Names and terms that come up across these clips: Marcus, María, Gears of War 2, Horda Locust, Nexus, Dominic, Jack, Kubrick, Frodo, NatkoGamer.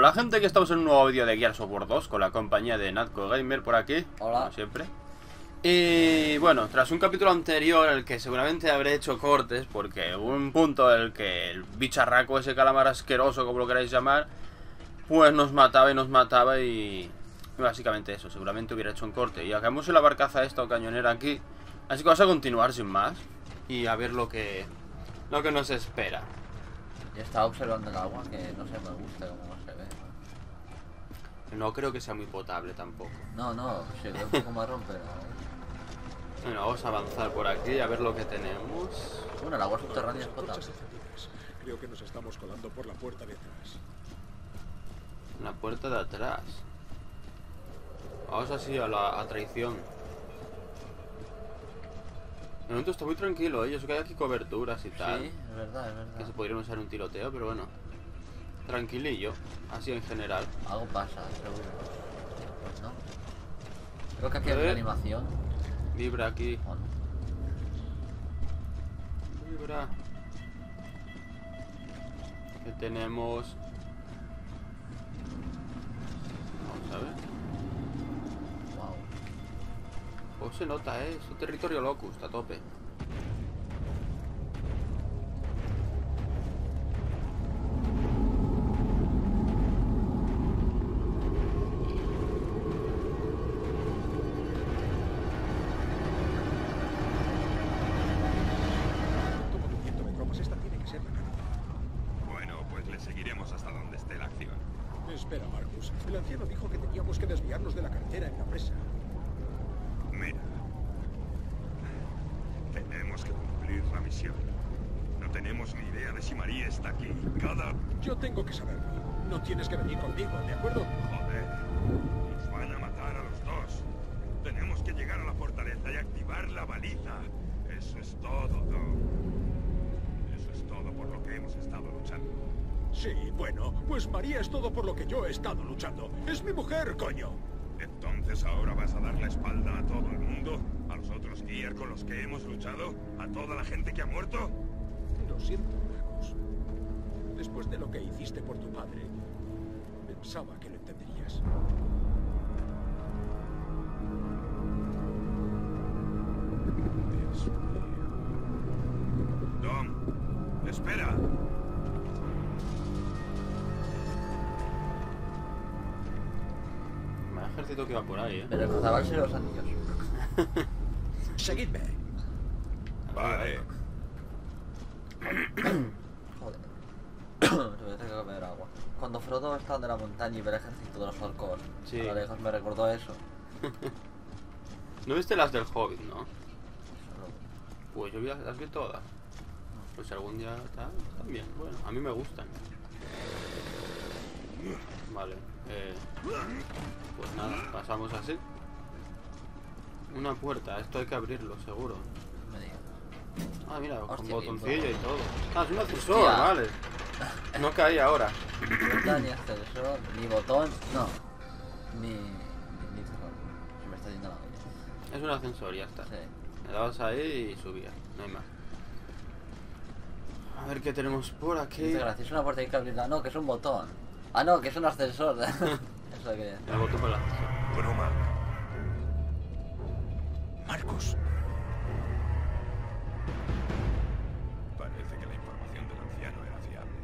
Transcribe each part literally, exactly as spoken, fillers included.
Hola gente, que estamos en un nuevo vídeo de Gears of War dos con la compañía de NatkoGamer por aquí. Hola. Como siempre. Y bueno, tras un capítulo anterior en el que seguramente habré hecho cortes, porque hubo un punto en el que el bicharraco, ese calamar asqueroso, como lo queráis llamar, pues nos mataba y nos mataba y... y básicamente eso, seguramente hubiera hecho un corte. Y acabamos en la barcaza esta o cañonera aquí. Así que vamos a continuar sin más y a ver lo que, lo que nos espera. Yo estaba observando el agua, que no se me gusta cómo se ve. No creo que sea muy potable tampoco. No, no, se ve un poco marrón, pero... Bueno, vamos a avanzar por aquí a ver lo que tenemos. Bueno, el agua subterránea es potable. Creo que nos estamos colando por la puerta de atrás. La puerta de atrás. Vamos así a la a traición. De momento está muy tranquilo, ¿eh? Yo sé que hay aquí coberturas y tal. Sí, es verdad, es verdad. Que se podrían usar un tiroteo, pero bueno. Tranquilillo, así en general. Algo pasa, seguro. ¿No? Creo que aquí hay una animación. Vibra aquí. Bueno. Vibra. Que tenemos... Vamos a ver. Oh, se nota, eh. Es un territorio locust a tope. Bueno, pues le seguiremos hasta donde esté la acción. Espera, Marcus. El anciano dijo que teníamos que desviarnos de la carretera en la presa. Mira, tenemos que cumplir la misión. No tenemos ni idea de si María está aquí. Cada... Yo tengo que saberlo. No tienes que venir conmigo, ¿de acuerdo? Joder, nos van a matar a los dos. Tenemos que llegar a la fortaleza y activar la baliza. Eso es todo, Doc. Eso es todo por lo que hemos estado luchando. Sí, bueno, pues María es todo por lo que yo he estado luchando. ¡Es mi mujer, coño! ¿Entonces ahora vas a dar la espalda a todo el mundo? ¿A los otros Gear con los que hemos luchado? ¿A toda la gente que ha muerto? Lo siento, Marcus. Después de lo que hiciste por tu padre, pensaba que lo entenderías. Dios mío. Dom, espera. Ejército que va por ahí, ¿eh? Pero cruzaba los anillos. Seguidme. Vale. Joder. Tuve que comer agua. Cuando Frodo estaba de la montaña y ve el ejército de los orcos, sí. A lo lejos me recordó eso. ¿No viste las del Hobbit, no? Pues yo vi las, las vi todas. Pues algún día están bien. Bueno, a mí me gustan. Vale. Eh, pues nada, pasamos así. Una puerta, esto hay que abrirlo, seguro. Ah, mira, con hostia, botoncillo y todo. Ah, es un ascensor, vale. No caí ahora. Ni puerta, ni ascensor, ni botón, no. Ni... ni, ni se me está yendo la olla. Es un ascensor, ya está. Sí. Le dabas ahí y subía, no hay más. A ver qué tenemos por aquí. Gracias, es una puerta que hay que abrirla, no, que es un botón. Ah, no, que es un ascensor. Eso que... El botón para el ascensor. Broma. Marcus. Parece que la información del anciano era fiable.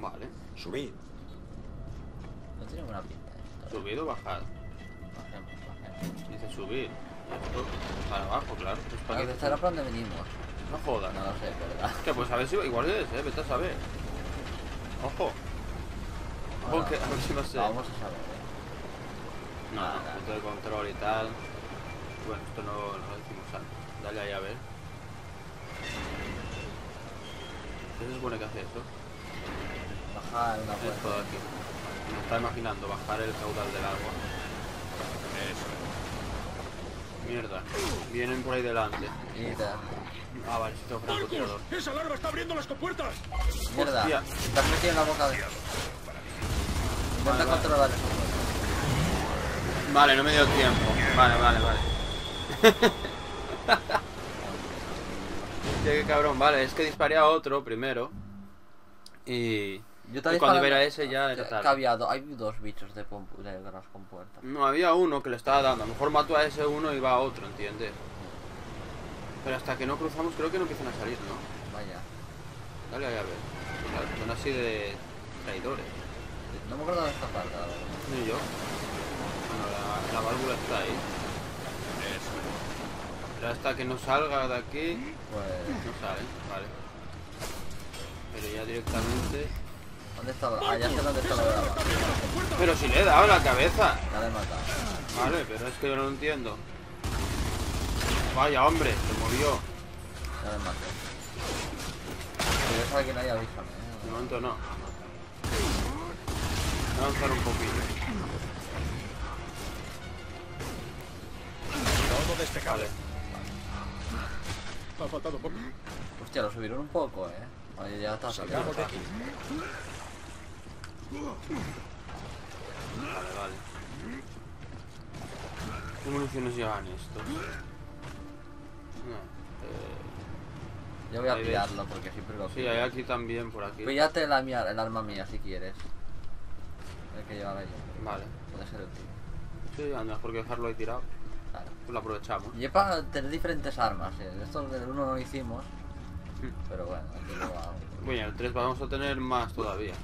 Vale. Subid. No tiene buena pinta esto. Subid o bajad. Bajemos, bajemos. Dice subir. Para abajo, claro. Pues para que estará por donde venimos. No jodas. No lo sé, ¿verdad? Es que pues a ver si igual es, eh, vete a saber. Ojo. Ojo bueno, que a ver si no sé. Vamos a saber, eh. No, ah, punto de control y tal. Bueno, esto no lo decimos antes. Dale ahí a ver. ¿Qué se supone que hace esto? Bajar la puerta. Esto de aquí. Me está imaginando bajar el caudal del agua. Eso. Mierda. Vienen por ahí delante. Mierda. Ah, vale, si Marcus, ¡esa larva está abriendo las compuertas! ¡Mierda! Hostia. Te has metido en la boca de... Intenta vale, controlar eso. Vale. Vale, no me dio tiempo. Vale, vale, vale. Hostia, qué cabrón. Vale, es que disparé a otro primero. Y... Yo y cuando viera ese ya era tarde. Había do... Hay dos bichos de, pompu... de las compuertas. No, había uno que le estaba dando. A lo mejor mató a ese uno y va a otro, ¿entiendes? Pero hasta que no cruzamos creo que no empiezan a salir, ¿no? Vaya. Dale ahí a ver. Son así de traidores. No me acuerdo de esta parte, la verdad. Ni yo. Bueno, la, la válvula está ahí. Pero hasta que no salga de aquí, pues no sale, vale. Pero ya directamente... ¿Dónde está? Ah, ya sé dónde está la brava. Pero si le he dado la cabeza. Ya le he matado. Vale, pero es que yo no lo entiendo. Vaya, hombre, se movió. Ya le maté. Si yo sabe que nadie avisa, ¿eh? De momento no. Voy a avanzar un poquito. Todo despejado. Vale. Hostia, lo subieron un poco, eh. Oye, ya está saliendo. Vale, vale. ¿Qué municiones llevan estos? No, eh... Yo voy a pillarlo porque siempre lo pillo. Sí, hay aquí también, por aquí. Píllate la mía, el arma mía si quieres. El que llevaba yo. Vale. Puede ser el tiro. Sí, a lo mejor que dejarlo ahí tirado. Claro. Pues lo aprovechamos. Y es para tener diferentes armas, ¿eh? Estos del uno no lo hicimos. Pero bueno, aquí lo hago. Bueno, el tres vamos a tener más todavía.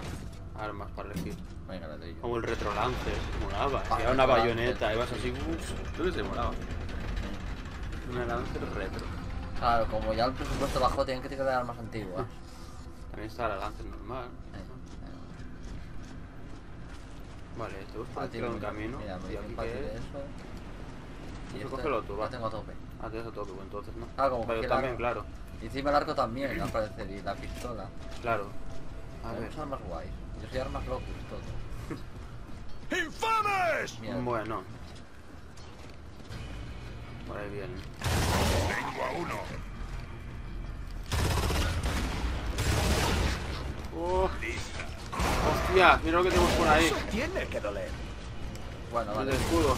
Armas para elegir. Venga, la trilla. Como el retrolance, molaba. Ah, era una bayoneta, ibas así. Uf, tú que te molaba. Una lance retro. Claro, como ya el presupuesto bajó, tienen que tirar de armas antiguas. También está la lance normal. Eh, eh. Vale, te buscas por un camino. Mira, me voy a eso. Yo cógelo tú, va. Tengo a tope. Ah, tienes a tope, pues entonces no. Ah, como yo también, claro. Y encima el arco también, al parecer, y la pistola. Claro. A ver. Son armas guays. Yo soy armas locos, todo. ¡Infames! Mierda. Bueno. Por ahí viene. Tengo a uno. Oh. Hostia, mira lo que tenemos por ahí. Eso tiene que doler. Bueno, vale. El escudo.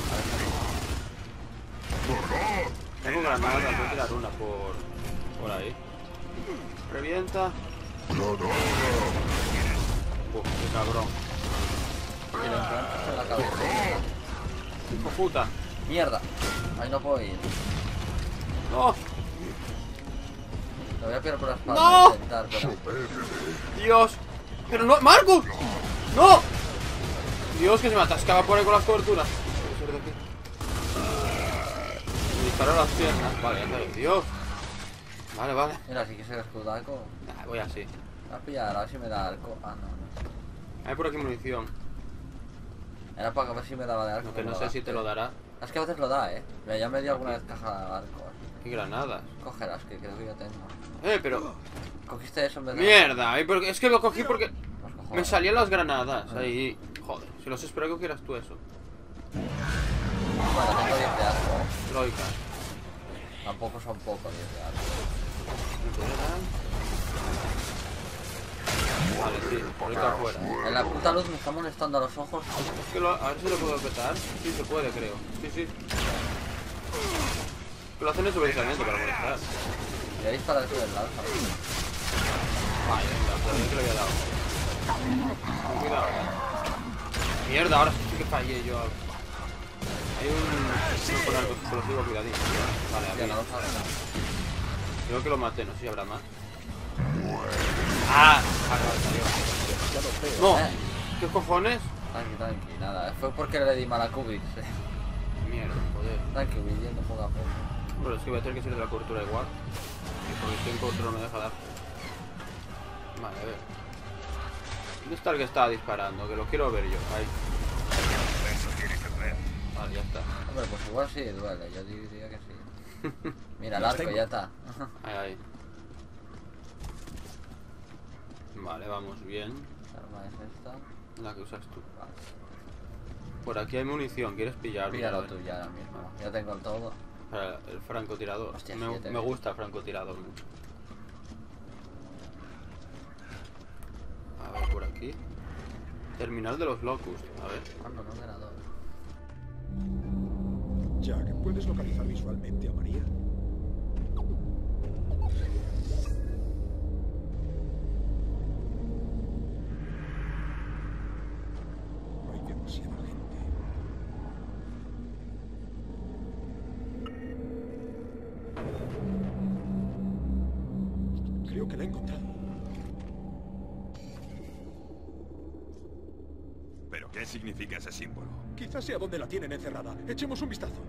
Tengo granadas, voy a tirar una por, por ahí. Revienta. Uf, qué cabrón. Y lo enfrentas en la cabeza. Hijo puta. Mierda. Ahí no puedo ir. No. Lo voy a pegar por la espalda. No. Intentar, pero... Dios. Pero no. ¡Marcus! No. Dios, que se me atascaba por ahí con las coberturas. Disparó las piernas, vale, ya sabes, Dios. Vale, vale. Mira, si quieres el escudaco. Ah, voy así. Voy a pillar, a ver si me da arco. Ah, no, no. Hay por aquí munición. Era para ver si me daba de arco. No, que no sé si te lo dará. Es que a veces lo da, eh. Mira, ya me dio alguna vez caja de arco. Y granadas. Cogerás, que creo que yo tengo. Eh, pero. Cogiste eso en vez de. Mierda, es que lo cogí porque. Me salían las granadas. Ahí. Joder, si los espero que quieras tú eso. Bueno, tengo diez de arco. Loica. Tampoco son pocos diez de arco. Vale, sí, loica afuera. En la puta luz me está molestando a los ojos. Es que lo, a ver si lo puedo petar. Sí, se puede, creo. Sí, sí. Lo hacen en su pensamiento para molestar. Y ahí está la del lado. Vale, la que le había dado. Cuidado. Mierda, ahora sí que fallé yo. Hay un con algo explosivo, cuidadito. Vale, a ver. Creo que lo maté, no sé si habrá más. ¡Ah! ¡No! ¿Qué cojones? Tranqui, tranqui, nada. Fue porque le di mal a Kubrick. Mierda, joder. Tranqui, William, no juega a poco. Bueno, es que voy a tener que salir de la cobertura igual. Porque estoy en control, no me deja dar. Vale, a ver. ¿Dónde está el que estaba disparando? Que lo quiero ver yo. Ahí. Vale, ya está. Hombre, pues igual sí duele, yo diría que sí. Mira, el arco ya está. Ahí, ahí. Vale, vamos bien. La arma es esta. La que usas tú. Vale. Por aquí hay munición, ¿quieres pillarlo? Píllalo tú ya ahora mismo. Vale. Ya tengo el todo. Para el francotirador. Hostia, me, me gusta el francotirador mucho. A ver, por aquí. Terminal de los Locust. A ver. Cuando no era dos. Jack, ¿puedes localizar visualmente a María? Creo que la he encontrado. ¿Pero qué significa ese símbolo? Quizás sea donde la tienen encerrada. Echemos un vistazo.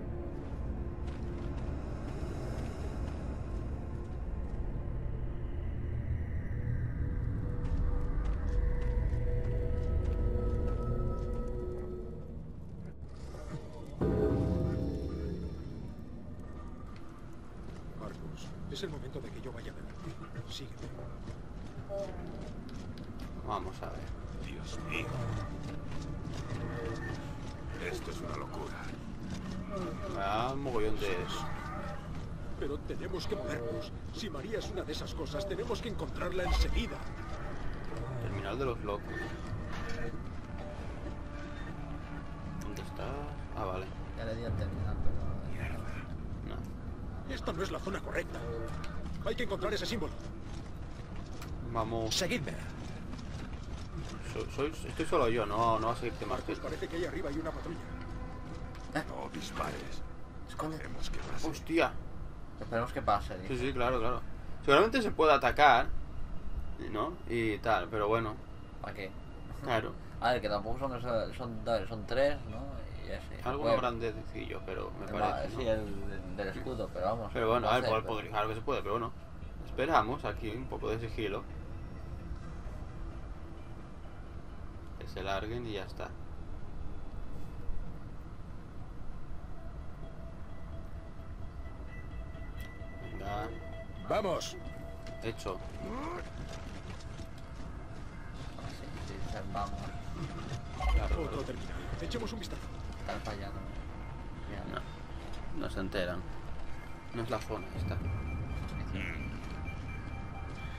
Es el momento de que yo vaya adelante. Sígueme. Vamos a ver. Dios mío. Esto es una locura. Ah, un mogollón de eso. Pero tenemos que movernos. Si María es una de esas cosas, tenemos que encontrarla enseguida. Terminal de los locos. ¿Dónde está? Ah, vale. Ya le di al terminal, pero... Mierda. Esta no es la zona correcta. Hay que encontrar ese símbolo. Vamos. Seguidme. Soy, soy, estoy solo yo, no, no va a seguirte más. Marcus, parece que ahí arriba hay una patrulla. ¿Eh? No dispares. Esconde. Esperemos que pase. Hostia. Esperemos que pase. ¿eh? Sí, sí, claro, claro. Seguramente se puede atacar, ¿no? Y tal, pero bueno. ¿Para qué? Claro. A ver, que tampoco son son, son, son tres, ¿no? Algo más grandecillo, pero me parece. Sí, el del escudo, pero vamos. Pero bueno, a ver, algo que se puede, pero bueno. Esperamos aquí un poco de sigilo. Que se larguen y ya está. Venga. ¡Vamos! Hecho. Vamos. Otro terminal. Echemos un vistazo. Están fallando. Ya no. No se enteran. No es la zona esta.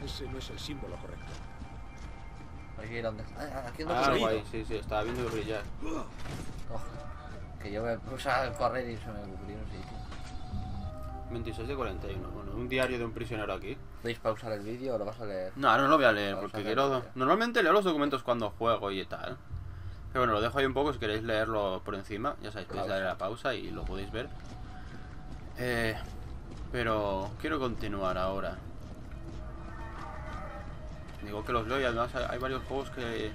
Ese no es el símbolo correcto. Aquí donde está. Aquí donde está. Ah, guay, sí, sí, estaba viendo brillar. Ojo, que yo me puse a correr y se me cubrió un sitio. veintiséis de cuarenta y uno. Bueno, un diario de un prisionero aquí. ¿Podéis pausar el vídeo o lo vas a leer? No, no lo voy a leer porque quiero... Normalmente leo los documentos cuando juego y tal. Pero bueno, lo dejo ahí un poco si queréis leerlo por encima. Ya sabéis, podéis darle la pausa y lo podéis ver. Eh, pero quiero continuar ahora. Digo que los leo y además hay varios juegos que...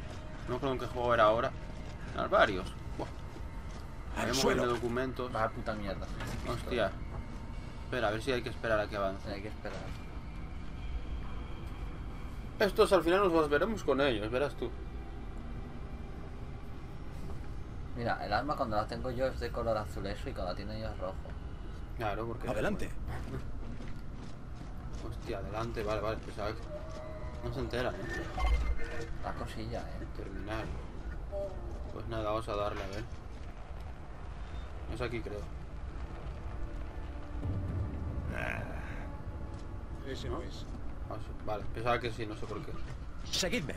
No creo en qué juego era ahora. No, varios. Buah. Hay un montón de documentos. La puta mierda. Hostia. Espera, a ver si hay que esperar a que avance. Hay que esperar. Estos al final nos los veremos con ellos, verás tú. Mira, el arma cuando la tengo yo es de color azul eso y cuando la tienen ellos es rojo. Claro, porque... Adelante. Hostia, adelante, vale, vale, pues sabes. No se entera, ¿eh? La cosilla, eh. Terminar. Pues nada, vamos a darle, a ver. Es aquí, creo. Ese no es. Vale, pensaba que sí, no sé por qué. Seguidme.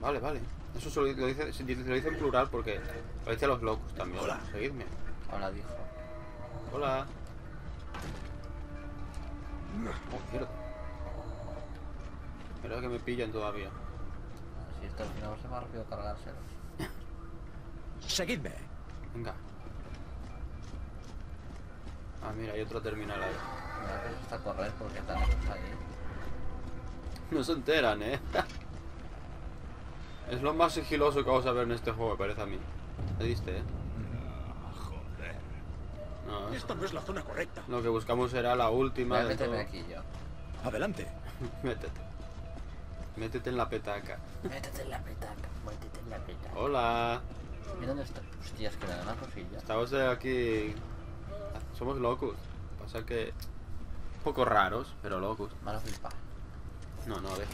Vale, vale. Eso se lo, lo, dice, lo dice en plural porque lo dice a los locos también. Hola. Seguidme. Hola, dijo. Hola. Oh, mierda. Creo que me pillan todavía. Si esto al final va a ser más rápido cargárselo. Seguidme. Venga. Ah, mira, hay otro terminal ahí. Mira, pero está a correr porque están ahí. No se enteran, eh. Es lo más sigiloso que vamos a ver en este juego, me parece a mí. ¿Te diste, eh? No, joder. No, es... Esta no es la zona correcta. Lo que buscamos será la última. Voy a meterme de todo. Aquí yo. Adelante. Métete. Métete en la petaca. Métete en la petaca. Métete en la petaca. Hola. ¿Y dónde está? Hostias, que me da una cosilla. Estamos aquí. Somos locos. Pasa que... Un poco raros, pero locos. Van a flipar. No, no, deja.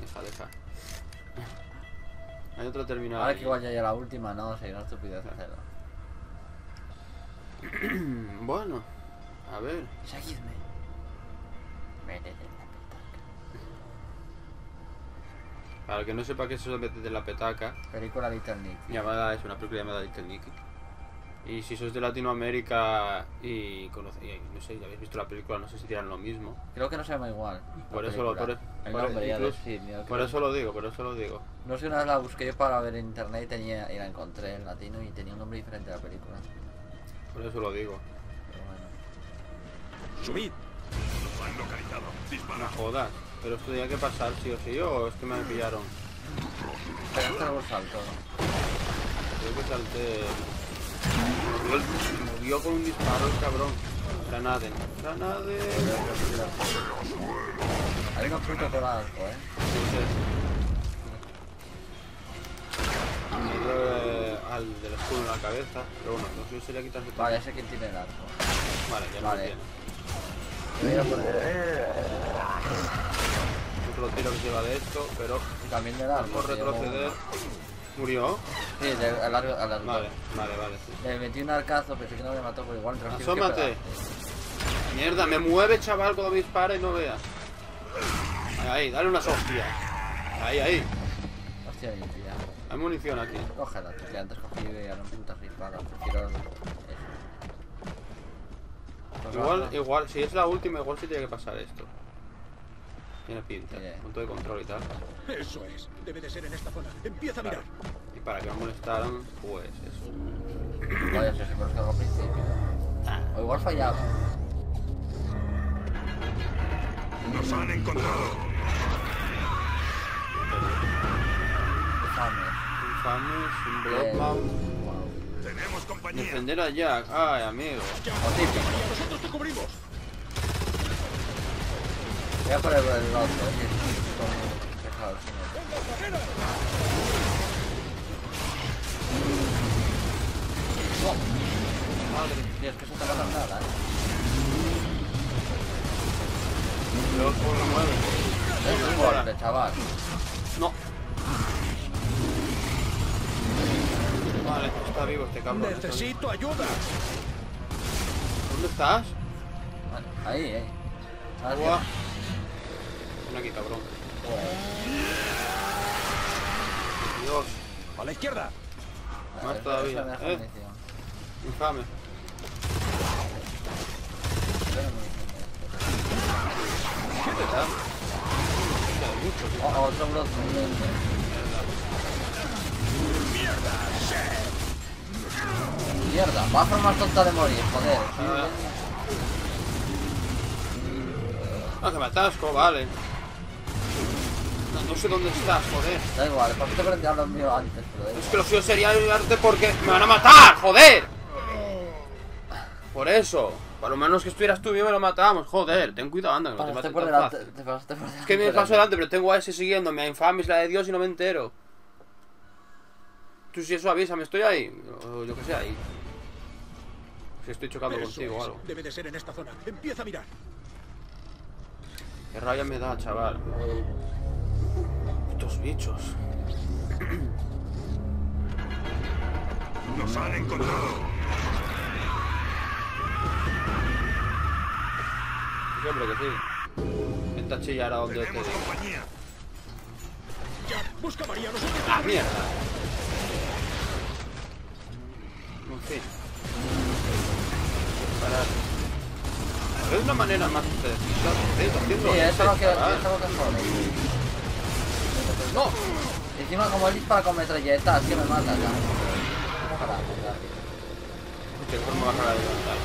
Deja, deja. Hay otro terminal. Ahora que vaya ya la última, no, sería una estupidez hacerlo. Bueno, a ver. Seguidme. Métete en la petaca. Para el que no sepa qué es eso de metete en la petaca. Película Little Nicky. Llamada, es una película llamada Little Nicky. Y si sois de Latinoamérica y conocéis, no sé, ya habéis visto la película, no sé si dirán lo mismo. Creo que no se llama igual. Por eso lo, por, por, incluso, decir, por eso lo digo, por eso lo digo. No sé, una vez la busqué para ver en internet y, tenía, y la encontré en latino y tenía un nombre diferente a la película. Por eso lo digo. Pero bueno. ¡Subid! Nos han localizado. No jodas, pero esto tenía que pasar sí o sí, o es que me pillaron. Pegaste por salto. Creo que salté. Murió con un disparo el cabrón. Granaden. Granaden. Hay unos frutos de barco, eh. Sí, sí. Eh, al del escudo en la cabeza. Pero bueno, lo suyo sería quitarse todo. Vale, ya sé quién tiene el arco. Vale, ya vale. Lo tiene. Otro tiro que lleva de esto, pero también del arco. Por retroceder. ¿Murió? Sí, al largo. Vale, vale, vale. Sí. Le metí un arcazo, pero que no me mató por igual. ¡Asómate! Mierda, me mueve, chaval, cuando me dispara y no veas. Ahí, ahí, dale unas hostias. Ahí, ahí. Hostia, ahí, tía. Hay munición aquí. Cógela, que antes cogí y eran putas rifadas. Prefiero eso. Igual, igual, si es la última, igual sí tiene que pasar esto. Tiene pinta, yeah. Punto de control y tal. Eso es, debe de ser en esta zona. Empieza claro. A mirar. Y para que me molestaran, pues eso. Vaya, si se me ha al principio. O igual fallaba. Nos han encontrado. Infames. Infames, un blockmount. Wow. Tenemos compañía. Defender a Jack, ay amigo. Nosotros te cubrimos. Voy a poner el otro, madre mía, es que eso te va a dar nada, eh. Pero por lo mueve. Es un golpe, chaval. No. Vale, está vivo este cabrón. Necesito ayuda. ¿Dónde estás? Ahí, eh. Agua. Aquí, cabrón. Dios. A la izquierda. Más todavía. ¿Eh? Infame. ¿Qué te da? Oh, otro bloque. Mierda. Mierda. Va a formar tonta de morir, joder. Ah, que me atasco, vale. No sé dónde estás, joder. Da igual, ¿por qué te prendí a los míos antes? Pero es que lo suyo sería ayudarte porque me van a matar, joder. Por eso, por lo menos que estuvieras tú y yo me lo matamos, joder. Ten cuidado, anda, que no te maten por delante. Te pasaste por delante. Es que me paso delante, pero tengo a ese siguiéndome, a Infamis, la de Dios y no me entero. Tú si eso avísame, estoy ahí. O yo que sé, ahí. Si estoy chocando contigo o algo. Debe de ser en esta zona, empieza a mirar. Qué rabia me da, chaval. Estos bichos. Nos han encontrado. Yo creo que sí. Intenta chillar a donde te digo. ¡Ah, mierda! En fin. Para... Es una manera más sencilla. Sí, eso es lo que jode. No, encima como él dispara con metralletas, que me mata ya. Vamos a la puta. ¿Qué forma vas a la levantar?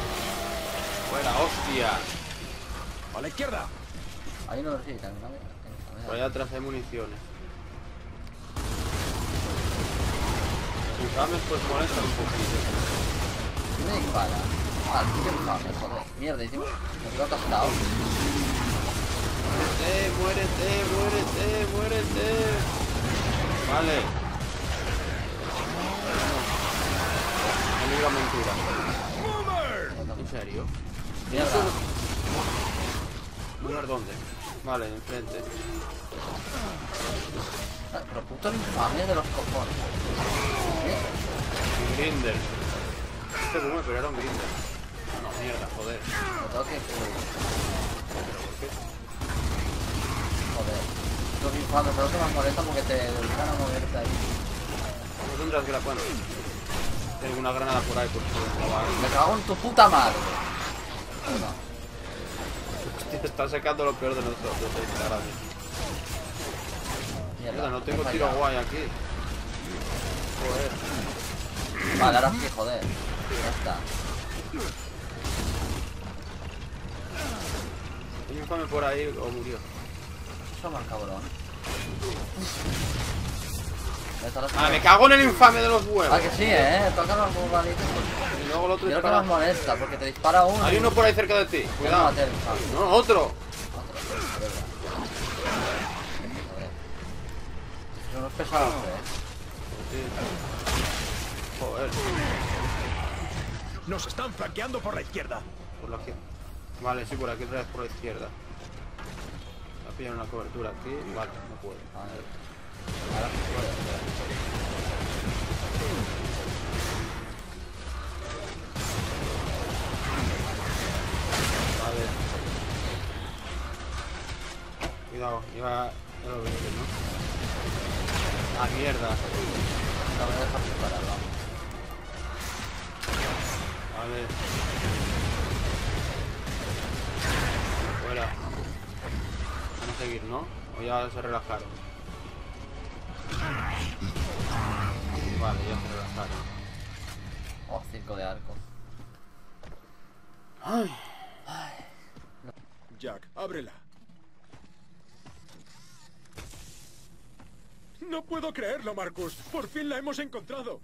Buena, hostia. A la izquierda. Ahí no lo sí, también. Por allá atrás hay municiones. Infames pues molesta un poquito. Me dispara. Ah, qué infame, joder. Mierda, encima. Me quedo atascado. Muérete, muérete, muérete, muérete. Vale. Amiga aventura. ¿En serio? Mierda. ¿Mirar dónde? Vale, enfrente. Pero puto el infame de los cojones. Grinder. Este es uno, pero era un grinder. No, mierda, joder. Lo toque. Los infames, pero que me molesta porque te van a moverte ahí. No tendrás que la cuenta. Tengo una granada por ahí, por favor. Me cago en tu puta madre. Hostia, está sacando lo peor de nosotros, está grande. Mierda, no tengo tiro guay aquí. Joder. Vale, ahora sí, joder. Ya está. Tenía un come por ahí o murió. Eso más cabrón. Ah, me cago en el infame de los huevos. Ah, que sí, eh. Toca los bubalitos. Y luego el otro dispara. Creo que nos molesta porque te dispara uno. Hay uno por ahí cerca de ti. Cuidado. No, otro. Otro. Son los pesados, eh. Joder. Nos están flanqueando por la izquierda. Por la izquierda. Vale, sí, por aquí otra vez por la izquierda. Voy a pillar una cobertura aquí. Vale, no puedo. A ver. Vale. Cuidado, iba a... Ya lo veo, ¿no? Ah, mierda. La voy a dejar separada. A ver. Fuera. Van a seguir, ¿no? O ya se relajaron. Vale, ya se relajaron. Oh, circo de arco. Ay. Ay. No. Jack, ábrela. No puedo creerlo, Marcus. Por fin la hemos encontrado.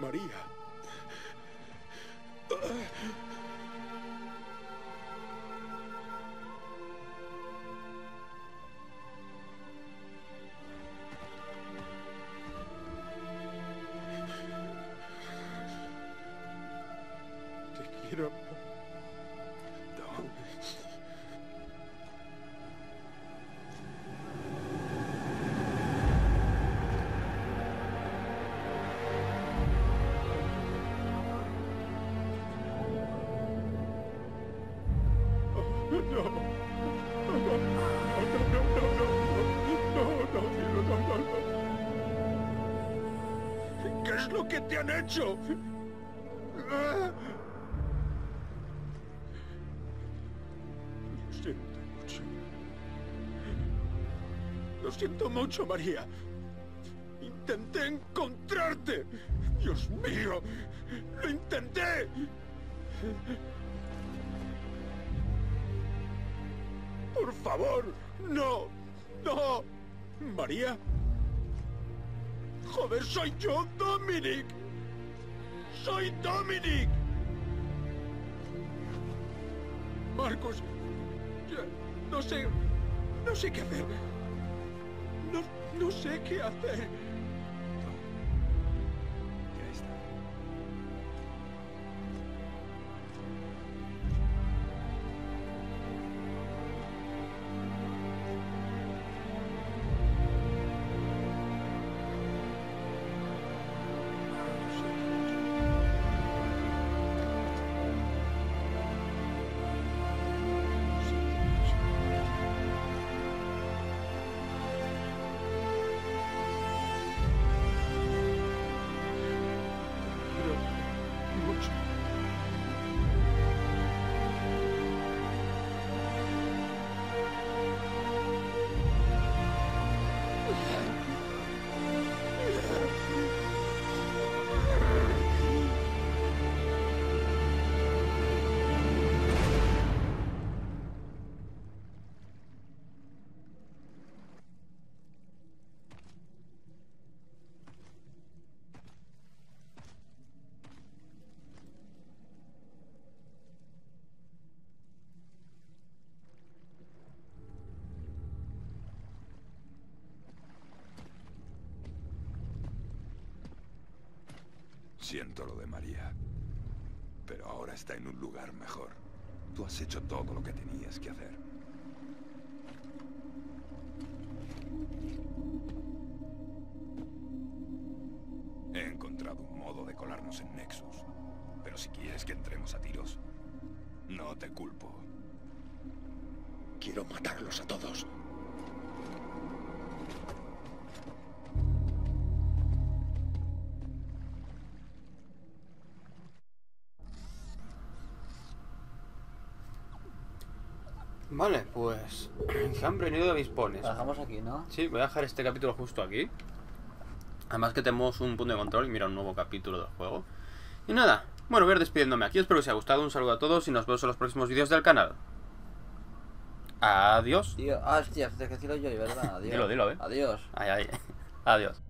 María. Te quiero. ¿Qué te han hecho? Lo siento mucho. Lo siento mucho, María. Intenté encontrarte. Dios mío, lo intenté. Por favor, no, no. María. ¡Joder, soy yo, Dominic! ¡Soy Dominic! Marcus, yo no sé... no sé qué hacer. No, no sé qué hacer. Ya está. Siento lo de María, pero ahora está en un lugar mejor. Tú has hecho todo lo que tenías que hacer. He encontrado un modo de colarnos en Nexus, pero si quieres que entremos a tiros, no te culpo. Quiero matarlos a todos. Vale, pues enjambre unido de avispones. Lo dejamos aquí, ¿no? Sí, voy a dejar este capítulo justo aquí. Además que tenemos un punto de control y mira, un nuevo capítulo del juego. Y nada, bueno, voy a ir despidiéndome aquí. Espero que os haya gustado, un saludo a todos y nos vemos en los próximos vídeos del canal. Adiós. Tío, ah, hostia, te decirlo yo, ¿verdad? Adiós. Dilo, dilo, eh. Adiós. Ay, ay. Adiós.